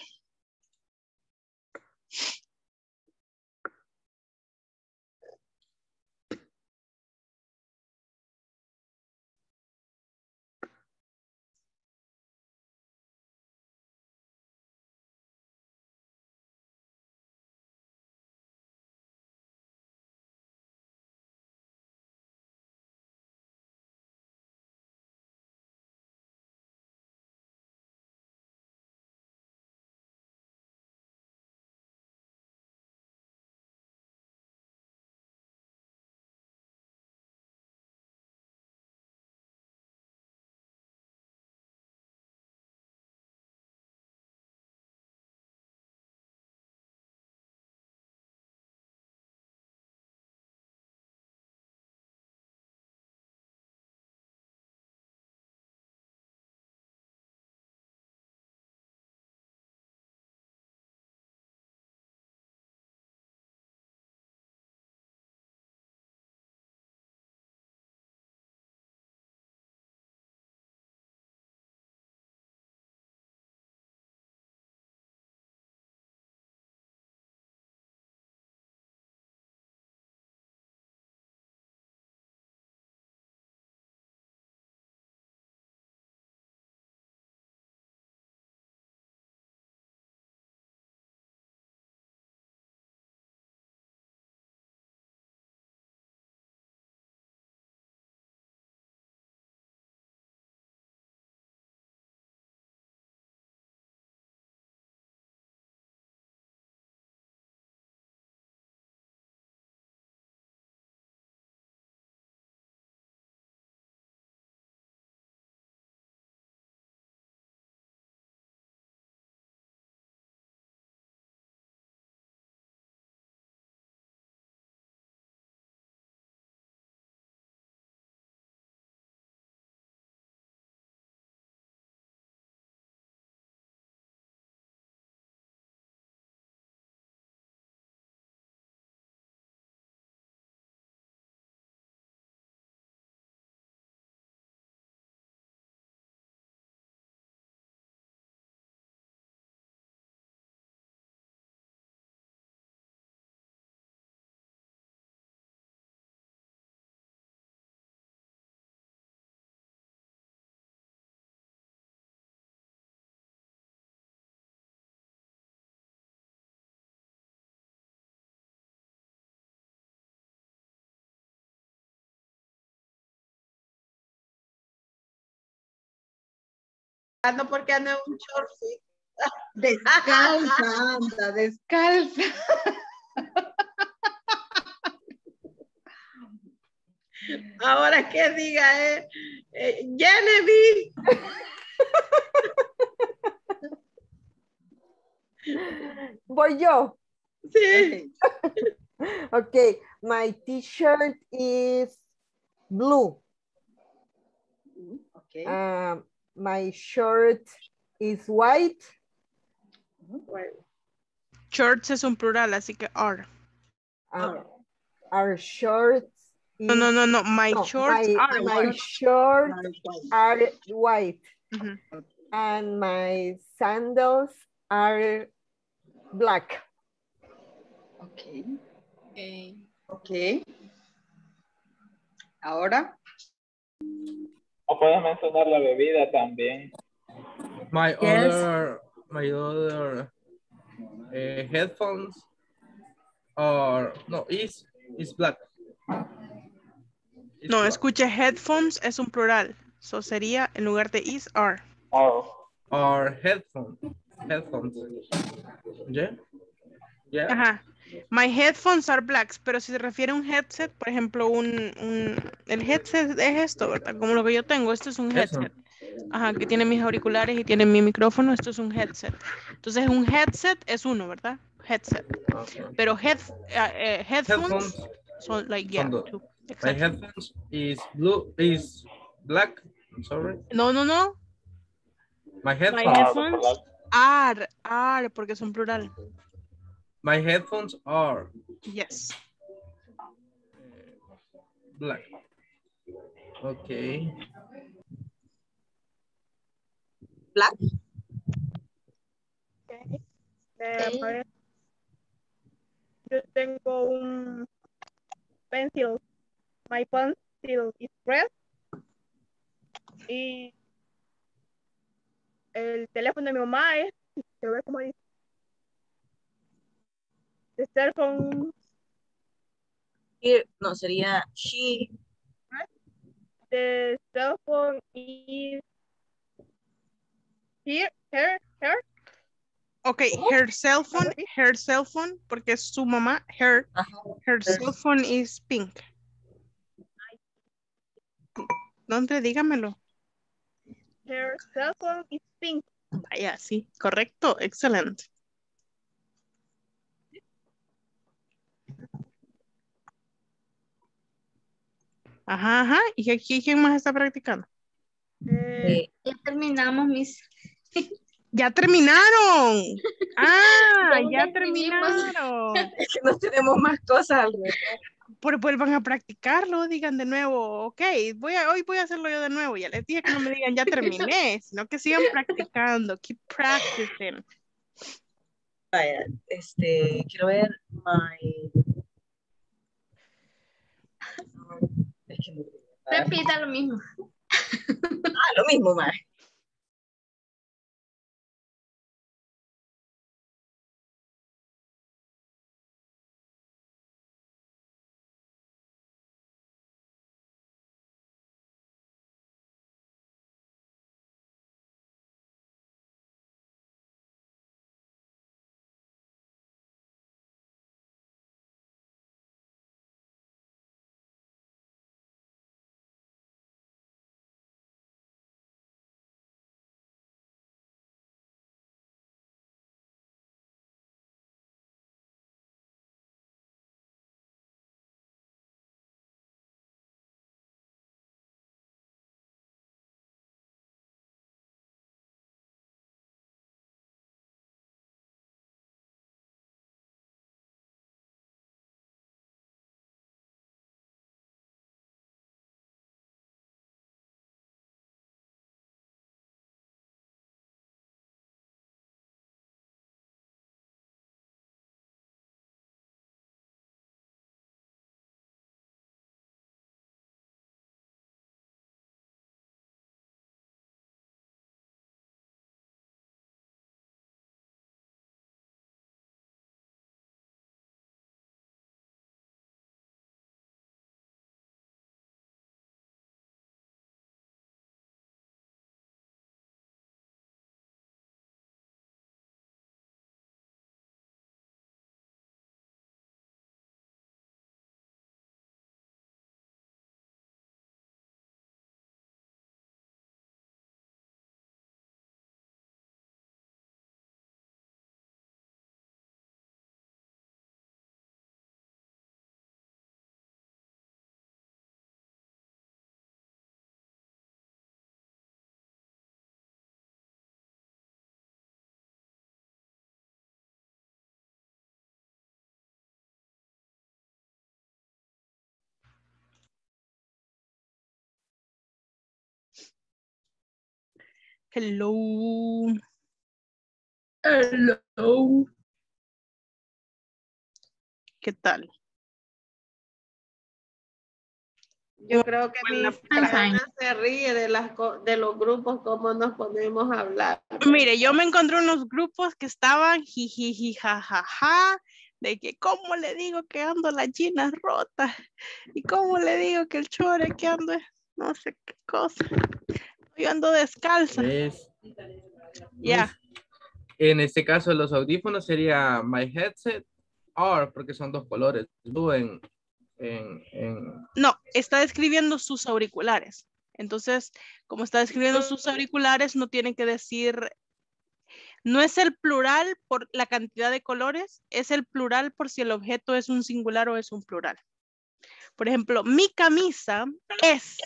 Ah, no, porque ando en un shortcito. Descalza, anda, descalza. Ahora que diga, eh, eh Genevieve. Voy yo. Sí. Okay, my t-shirt is blue. Okay. Um, my shirt is white. Well, shorts es un plural, así que are. Um, are shorts. No, no, no, no. My no, shorts my, are my white. My shorts are white. Mm-hmm. And my sandals are black. Okay. Okay. Okay. Ahora. O puedes mencionar la bebida también. My yes. other, my other uh, headphones are, no, is, is black. It's no, black. Escuche, headphones es un plural. So sería, en lugar de is, are. Are. Are headphones. Headphones. Yeah. Yeah. Ajá. My headphones are blacks, pero si se refiere a un headset, por ejemplo, un, un el headset es esto, ¿verdad? Como lo que yo tengo, esto es un headset. Ajá, que tiene mis auriculares y tiene mi micrófono, esto es un headset. Entonces, un headset es uno, ¿verdad? Headset. Okay. Pero head, uh, uh, headphones, headphones son like, yeah, two. My headphones is blue, is black, I'm sorry. No, no, no. My headphones, My headphones are, are, porque son plural. My headphones are. Yes. Black. Okay. Black. Okay. Okay. Yo tengo un pencil. My pencil is red. Y el teléfono de mi mamá es, se ve como dice. The cell phone. Here, no, sería she. The cell phone is here, her, her. Okay, oh. Her cell phone, her cell phone, porque es su mamá, her. Uh-huh. Her cell phone is pink. ¿Dónde? Dígamelo. Her cell phone is pink. Vaya, sí, correcto, excelente. Ajá, ajá. ¿Y aquí quién más está practicando? Eh, ya terminamos, mis. ¡Ya terminaron! ¡Ah! ¡Ya terminaron! Es que no tenemos más cosas alrededor. Pues vuelvan a practicarlo, digan de nuevo, ok, voy a, hoy voy a hacerlo yo de nuevo. Ya les dije que no me digan ya terminé, sino que sigan practicando. Keep practicing. Vaya, este, quiero ver my... Repita lo mismo. Ah, lo mismo, ma. Hello. Hello. ¿Qué tal? Yo creo que mi hermana se ríe de, las, de los grupos, cómo nos ponemos a hablar. Mire, yo me encontré unos grupos que estaban jijiji, jajaja, de que cómo le digo que ando las chinas rotas, y cómo le digo que el chore que ando es no sé qué cosa. Yo ando descalza. Es, yeah. En este caso, los audífonos sería my headset, or, porque son dos colores, blue en... En, en... No, está describiendo sus auriculares. Entonces, como está describiendo sus auriculares, no tienen que decir, no es el plural por la cantidad de colores, es el plural por si el objeto es un singular o es un plural. Por ejemplo, mi camisa es,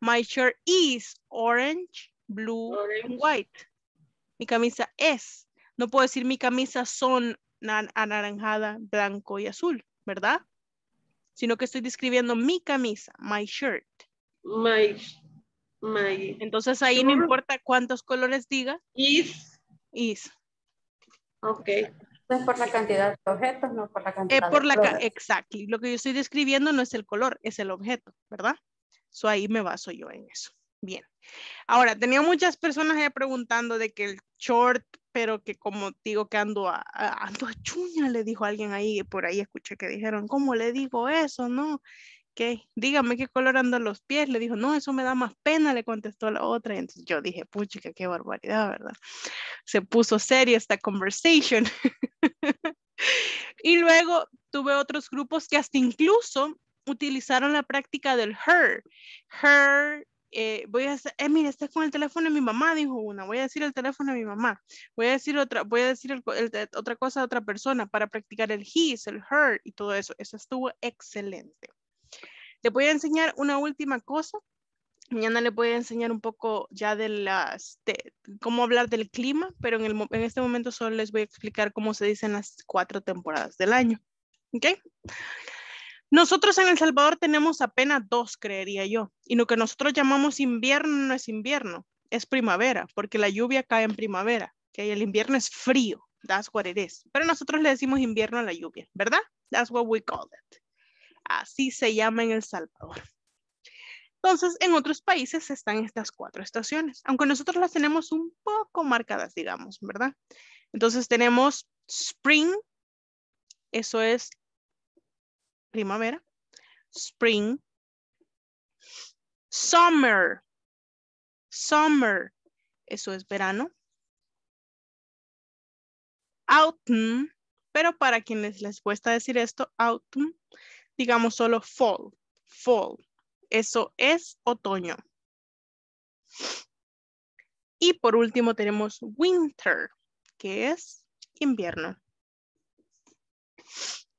my shirt is orange, blue, orange. And white. Mi camisa es. No puedo decir mi camisa son anaranjada, blanco y azul, ¿verdad? Sino que estoy describiendo mi camisa, my shirt. My, my. Entonces ahí no importa cuántos colores diga. Is. Is. Ok. No es por la cantidad de objetos, no por la cantidad es por de la colores. Exacto. Lo que yo estoy describiendo no es el color, es el objeto, ¿verdad? So ahí me baso yo en eso. Bien. Ahora, tenía muchas personas ahí preguntando de que el short, pero que como digo que ando a, a, ando a chuña, le dijo alguien ahí, por ahí escuché que dijeron, ¿cómo le digo eso? No, que dígame qué color andan los pies, le dijo, no, eso me da más pena, le contestó la otra, y entonces yo dije, puchica, qué barbaridad, ¿verdad? Se puso seria esta conversation. Y luego tuve otros grupos que hasta incluso utilizaron la práctica del her, her, Eh, voy a hacer, eh, mira, está con el teléfono de mi mamá, dijo una, voy a decir el teléfono de mi mamá, voy a decir otra, voy a decir el, el, el, otra cosa a otra persona para practicar el his, el her y todo eso. Eso estuvo excelente. Les voy a enseñar una última cosa. Mañana les voy a enseñar un poco ya de las, de, cómo hablar del clima, pero en, el, en este momento solo les voy a explicar cómo se dicen las cuatro temporadas del año. ¿Ok? Nosotros en El Salvador tenemos apenas dos, creería yo. Y lo que nosotros llamamos invierno no es invierno, es primavera, porque la lluvia cae en primavera. ¿Okay? El invierno es frío, that's what it is. Pero nosotros le decimos invierno a la lluvia, ¿verdad? That's what we call it. Así se llama en El Salvador. Entonces, en otros países están estas cuatro estaciones, aunque nosotros las tenemos un poco marcadas, digamos, ¿verdad? Entonces tenemos spring, eso es primavera, spring, summer, summer, eso es verano, autumn, pero para quienes les cuesta decir esto, autumn, digamos solo fall, fall, eso es otoño. Y por último tenemos winter, que es invierno.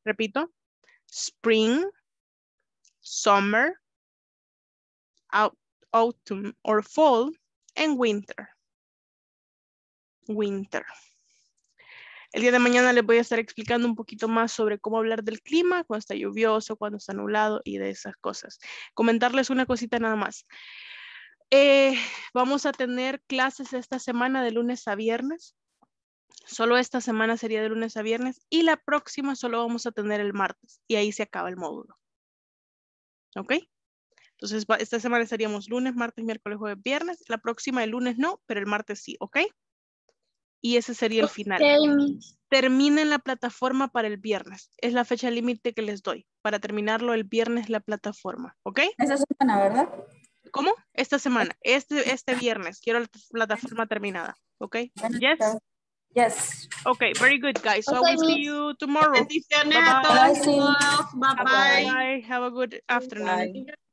Repito. Spring, summer, out, autumn or fall, and winter. Winter. El día de mañana les voy a estar explicando un poquito más sobre cómo hablar del clima, cuando está lluvioso, cuando está nublado y de esas cosas. Comentarles una cosita nada más. Eh, vamos a tener clases esta semana de lunes a viernes. Solo esta semana sería de lunes a viernes y la próxima solo vamos a tener el martes y ahí se acaba el módulo. ¿Ok? Entonces esta semana estaríamos lunes, martes, miércoles, jueves, viernes. La próxima el lunes no, pero el martes sí. ¿Ok? Y ese sería el final. Terminen la plataforma para el viernes. Es la fecha límite que les doy. Para terminarlo el viernes la plataforma. ¿Ok? Esta semana, ¿verdad? ¿Cómo? Esta semana. Este, este viernes. Quiero la plataforma terminada. ¿Ok? Yes. Yes. Okay, very good, guys. So okay, I will see you tomorrow. Bye-bye. Bye-bye. Have a good afternoon. Bye.